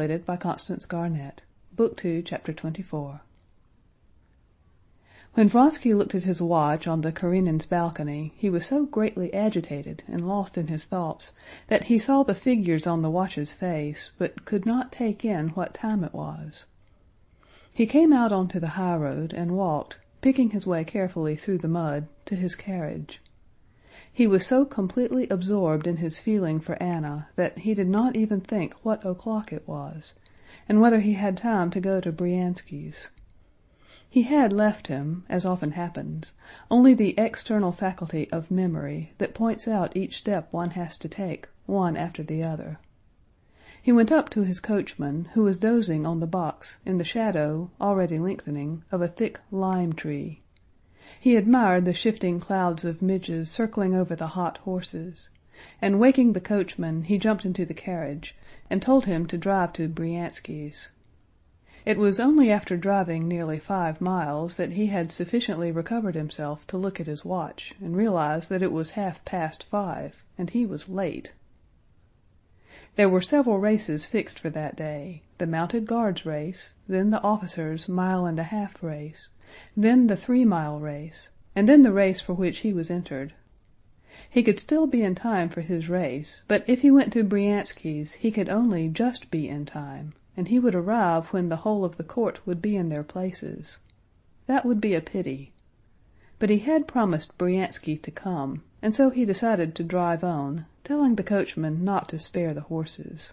translated by Constance Garnett. Book 2, Chapter 24. When Vronsky looked at his watch on the Karenins' balcony, he was so greatly agitated and lost in his thoughts that he saw the figures on the watch's face, but could not take in what time it was. He came out onto the high road and walked, picking his way carefully through the mud, to his carriage. He was so completely absorbed in his feeling for Anna that he did not even think what o'clock it was, and whether he had time to go to Bryansky's. He had left him, as often happens, only the external faculty of memory that points out each step one has to take, one after the other. He went up to his coachman, who was dozing on the box in the shadow, already lengthening, of a thick lime tree. He admired the shifting clouds of midges circling over the hot horses, and waking the coachman, he jumped into the carriage and told him to drive to Bryansky's. It was only after driving nearly 5 miles that he had sufficiently recovered himself to look at his watch and realize that it was 5:30, and he was late. There were several races fixed for that day, the mounted guards race, then the officers' 1.5-mile race, then the 3-mile race, and then the race for which he was entered. He could still be in time for his race, but if he went to Bryansky's he could only just be in time, and he would arrive when the whole of the court would be in their places. That would be a pity. But he had promised Bryansky to come, and so he decided to drive on, telling the coachman not to spare the horses.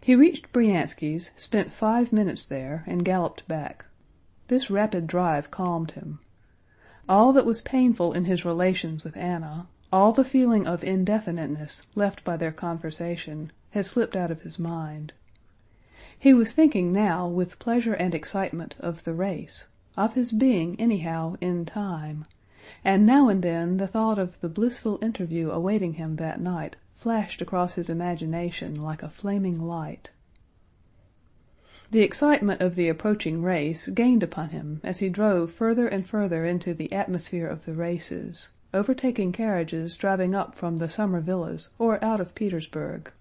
He reached Bryansky's, spent 5 minutes there, and galloped back. This rapid drive calmed him. All that was painful in his relations with Anna, all the feeling of indefiniteness left by their conversation, had slipped out of his mind. He was thinking now with pleasure and excitement of the race, of his being anyhow in time, and now and then the thought of the blissful interview awaiting him that night flashed across his imagination like a flaming light. The excitement of the approaching race gained upon him as he drove further and further into the atmosphere of the races, overtaking carriages driving up from the summer villas or out of Petersburg.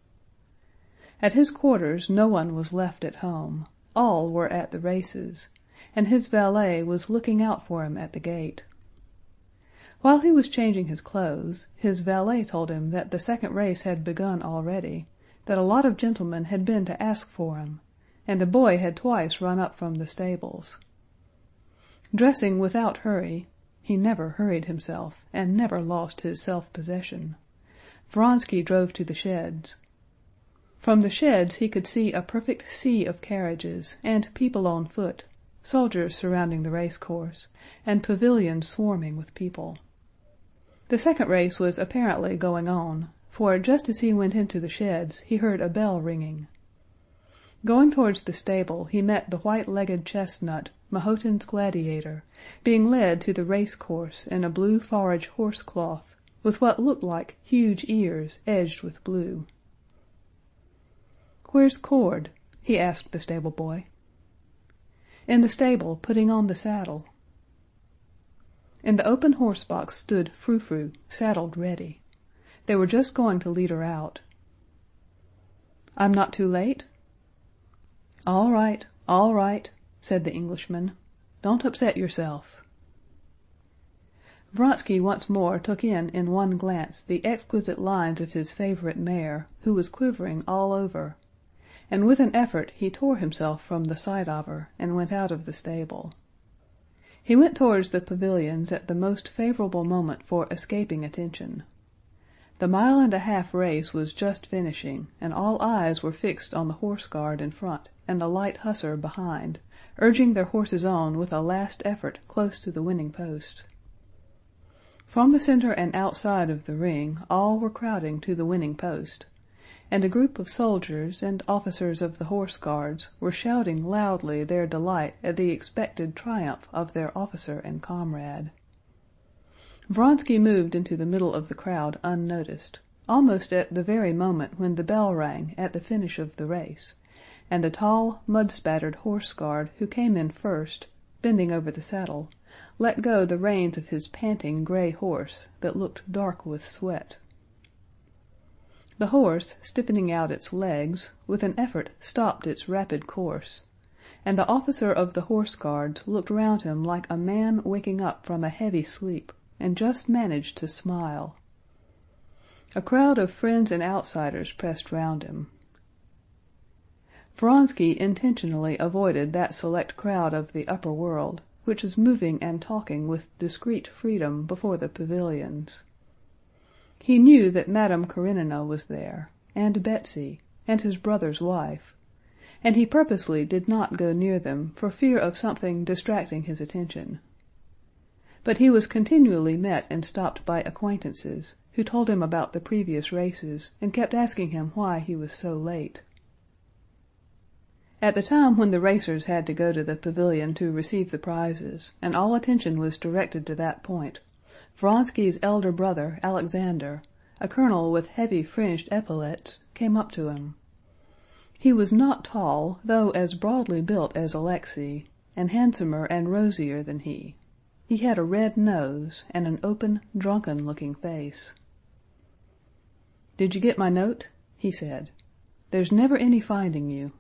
At his quarters no one was left at home, all were at the races, and his valet was looking out for him at the gate. While he was changing his clothes, his valet told him that the second race had begun already, that a lot of gentlemen had been to ask for him, and a boy had twice run up from the stables. Dressing without hurry, he never hurried himself, and never lost his self-possession, Vronsky drove to the sheds. From the sheds he could see a perfect sea of carriages, and people on foot, soldiers surrounding the race-course, and pavilions swarming with people. The second race was apparently going on, for just as he went into the sheds he heard a bell ringing. Going towards the stable he met the white-legged chestnut, Mahotin's Gladiator, being led to the race-course in a blue forage horse-cloth, with what looked like huge ears edged with blue. "Where's Cord?" he asked the stable-boy. "In the stable, putting on the saddle." In the open horse-box stood Fru-Fru, saddled ready. They were just going to lead her out. "I'm not too late?" All right," said the Englishman. "Don't upset yourself." Vronsky once more took in one glance the exquisite lines of his favorite mare, who was quivering all over, and with an effort he tore himself from the sight of her and went out of the stable. He went towards the pavilions at the most favorable moment for escaping attention. The 1.5-mile race was just finishing, and all eyes were fixed on the horse guard in front and the light hussar behind, urging their horses on with a last effort close to the winning post. From the center and outside of the ring all were crowding to the winning post, and a group of soldiers and officers of the horse guards were shouting loudly their delight at the expected triumph of their officer and comrade. Vronsky moved into the middle of the crowd unnoticed, almost at the very moment when the bell rang at the finish of the race, and the tall, mud-spattered horse guard who came in first, bending over the saddle, let go the reins of his panting gray horse that looked dark with sweat. The horse, stiffening out its legs, with an effort stopped its rapid course, and the officer of the Horse Guards looked round him like a man waking up from a heavy sleep, and just managed to smile. A crowd of friends and outsiders pressed round him. Vronsky intentionally avoided that select crowd of the upper world, which is moving and talking with discreet freedom before the pavilions. He knew that Madame Karenina was there, and Betsy, and his brother's wife, and he purposely did not go near them for fear of something distracting his attention. But he was continually met and stopped by acquaintances, who told him about the previous races and kept asking him why he was so late. At the time when the racers had to go to the pavilion to receive the prizes, and all attention was directed to that point, Vronsky's elder brother, Alexander, a colonel with heavy fringed epaulettes, came up to him. He was not tall, though as broadly built as Alexey, and handsomer and rosier than he. He had a red nose and an open, drunken-looking face. "Did you get my note?" he said. "There's never any finding you."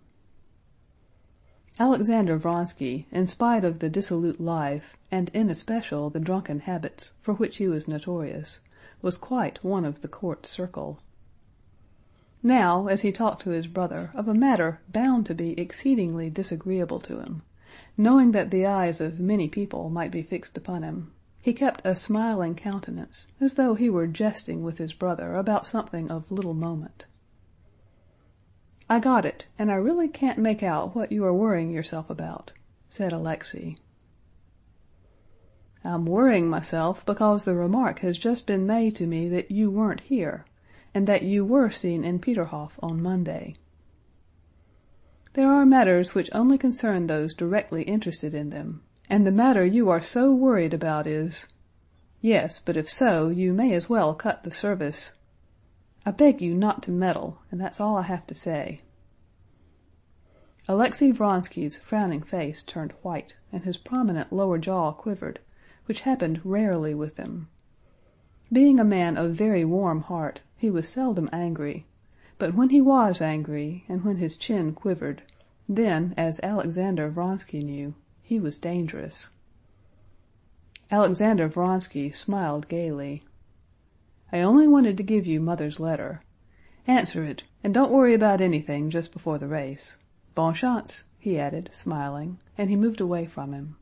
Alexander Vronsky, in spite of the dissolute life, and in especial the drunken habits for which he was notorious, was quite one of the court circle. Now, as he talked to his brother of a matter bound to be exceedingly disagreeable to him, knowing that the eyes of many people might be fixed upon him, he kept a smiling countenance, as though he were jesting with his brother about something of little moment. "I got it, and I really can't make out what you are worrying yourself about," said Alexey. "I'm worrying myself because the remark has just been made to me that you weren't here, and that you were seen in Peterhof on Monday. There are matters which only concern those directly interested in them, and the matter you are so worried about is— Yes, but if so, you may as well cut the service. I beg you not to meddle, and that's all I have to say." Alexey Vronsky's frowning face turned white, and his prominent lower jaw quivered, which happened rarely with him. Being a man of very warm heart, he was seldom angry, but when he was angry, and when his chin quivered, then, as Alexander Vronsky knew, he was dangerous. Alexander Vronsky smiled gaily. "I only wanted to give you Mother's letter. Answer it, and don't worry about anything just before the race. Bon chance," he added, smiling, and he moved away from him.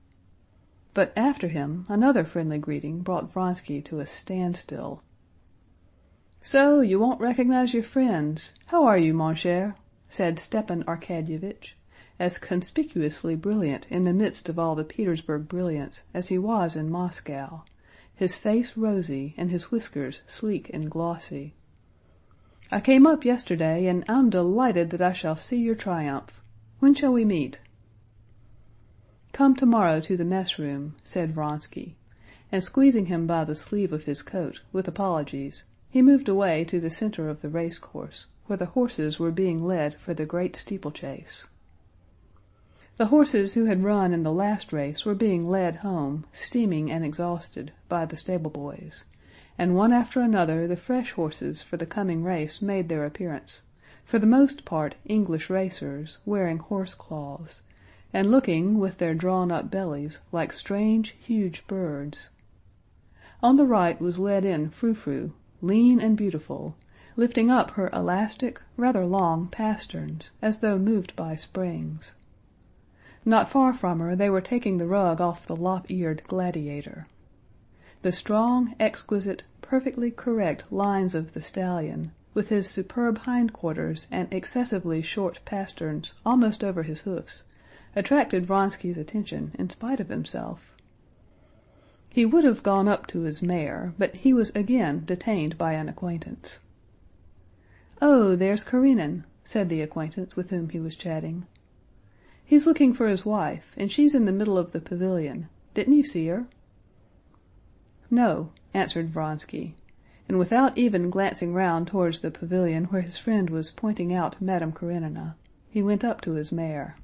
But after him, another friendly greeting brought Vronsky to a standstill. "So, you won't recognize your friends. How are you, mon cher?" said Stepan Arkadyevich, as conspicuously brilliant in the midst of all the Petersburg brilliance as he was in Moscow, his face rosy and his whiskers sleek and glossy. "I came up yesterday, and I'm delighted that I shall see your triumph. When shall we meet?" "Come tomorrow to the mess room," said Vronsky, and squeezing him by the sleeve of his coat, with apologies, he moved away to the center of the race course, where the horses were being led for the great steeplechase. The horses who had run in the last race were being led home, steaming and exhausted, by the stable boys, and one after another the fresh horses for the coming race made their appearance, for the most part English racers, wearing horse cloths, and looking, with their drawn-up bellies, like strange, huge birds. On the right was led in Fru-Fru, lean and beautiful, lifting up her elastic, rather long pasterns, as though moved by springs. Not far from her they were taking the rug off the lop-eared Gladiator. The strong, exquisite, perfectly correct lines of the stallion, with his superb hindquarters and excessively short pasterns almost over his hoofs, attracted Vronsky's attention in spite of himself. He would have gone up to his mare, but he was again detained by an acquaintance. "Oh, there's Karenin," said the acquaintance with whom he was chatting. "He's looking for his wife, and she's in the middle of the pavilion. Didn't you see her?" "No," answered Vronsky, and without even glancing round towards the pavilion where his friend was pointing out Madame Karenina, he went up to his mare.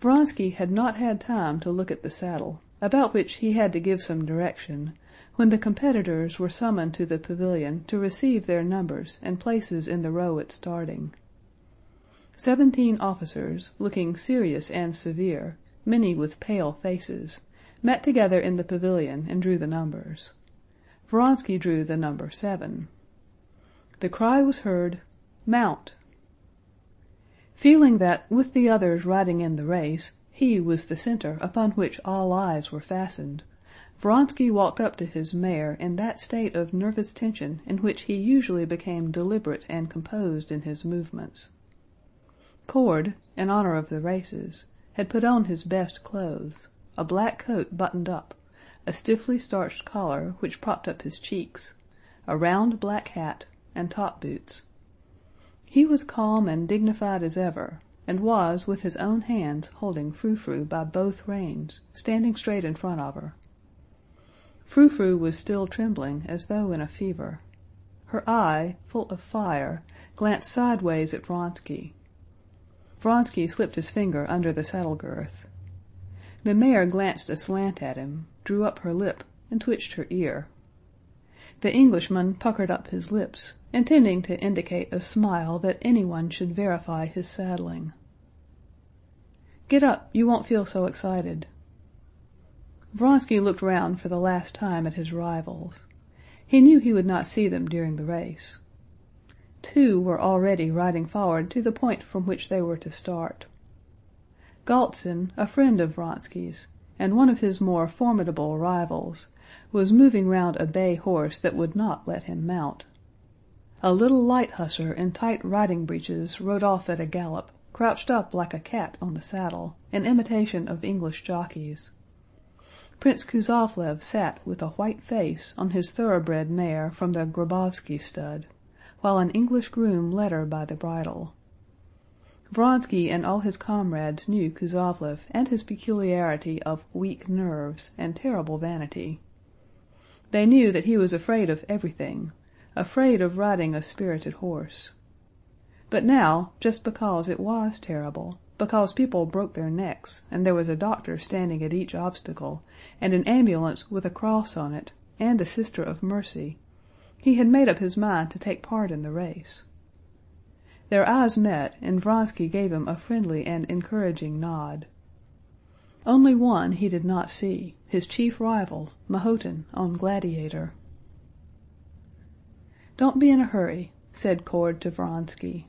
Vronsky had not had time to look at the saddle, about which he had to give some direction, when the competitors were summoned to the pavilion to receive their numbers and places in the row at starting. 17 officers, looking serious and severe, many with pale faces, met together in the pavilion and drew the numbers. Vronsky drew the number 7. The cry was heard, "Mount!" Feeling that, with the others riding in the race, he was the center upon which all eyes were fastened, Vronsky walked up to his mare in that state of nervous tension in which he usually became deliberate and composed in his movements. Cord, in honor of the races, had put on his best clothes, a black coat buttoned up, a stiffly starched collar which propped up his cheeks, a round black hat, and top boots. He was calm and dignified as ever, and was, with his own hands, holding Fru-Fru by both reins, standing straight in front of her. Fru-Fru was still trembling as though in a fever. Her eye, full of fire, glanced sideways at Vronsky. Vronsky slipped his finger under the saddle-girth. The mare glanced aslant at him, drew up her lip, and twitched her ear. The Englishman puckered up his lips, intending to indicate a smile that anyone should verify his saddling. "Get up, you won't feel so excited." Vronsky looked round for the last time at his rivals. He knew he would not see them during the race. 2 were already riding forward to the point from which they were to start. Galtsin, a friend of Vronsky's, and one of his more formidable rivals, was moving round a bay horse that would not let him mount. A little light hussar in tight riding breeches rode off at a gallop, crouched up like a cat on the saddle, in imitation of English jockeys. Prince Kuzovlev sat with a white face on his thoroughbred mare from the Grabovsky stud, while an English groom led her by the bridle. Vronsky and all his comrades knew Kuzovlev and his peculiarity of weak nerves and terrible vanity. They knew that he was afraid of everything, afraid of riding a spirited horse. But now, just because it was terrible, because people broke their necks, and there was a doctor standing at each obstacle, and an ambulance with a cross on it, and a Sister of Mercy, he had made up his mind to take part in the race. Their eyes met, and Vronsky gave him a friendly and encouraging nod. Only one he did not see, his chief rival, Mahotin, on Gladiator. "Don't be in a hurry," said Cord to Vronsky,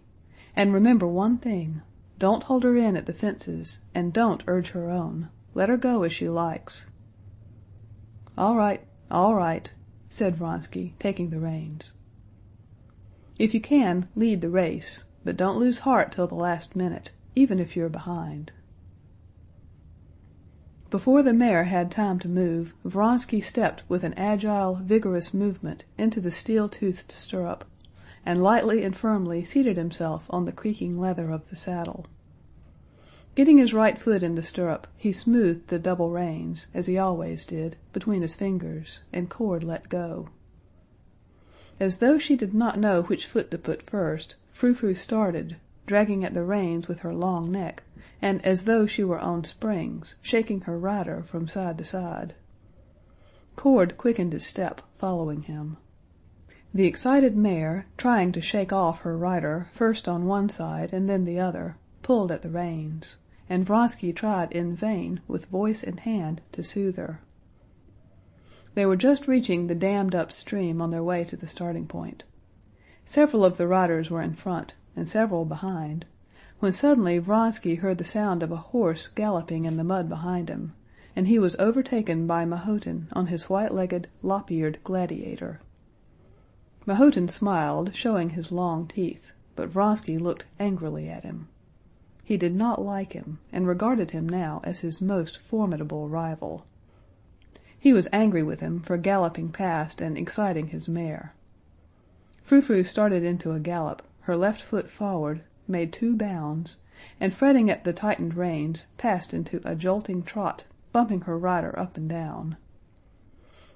"and remember one thing. Don't hold her in at the fences, and don't urge her on. Let her go as she likes." All right," said Vronsky, taking the reins. "If you can, lead the race, but don't lose heart till the last minute, even if you're behind." Before the mare had time to move, Vronsky stepped with an agile, vigorous movement into the steel-toothed stirrup, and lightly and firmly seated himself on the creaking leather of the saddle. Getting his right foot in the stirrup, he smoothed the double reins, as he always did, between his fingers, and Cord let go. As though she did not know which foot to put first, Fru-Fru started, dragging at the reins with her long neck, and as though she were on springs, shaking her rider from side to side. Cord quickened his step, following him. The excited mare, trying to shake off her rider, first on one side and then the other, pulled at the reins, and Vronsky tried in vain, with voice and hand, to soothe her. They were just reaching the dammed-up stream on their way to the starting point. Several of the riders were in front, and several behind, when suddenly Vronsky heard the sound of a horse galloping in the mud behind him, and he was overtaken by Mahotin on his white-legged, lop-eared Gladiator. Mahotin smiled, showing his long teeth, but Vronsky looked angrily at him. He did not like him, and regarded him now as his most formidable rival. He was angry with him for galloping past and exciting his mare. Fru-Fru started into a gallop, her left foot forward, made 2 bounds, and fretting at the tightened reins, passed into a jolting trot, bumping her rider up and down.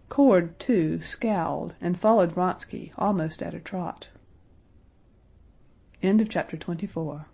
Cord, too, scowled and followed Vronsky almost at a trot. End of chapter 24.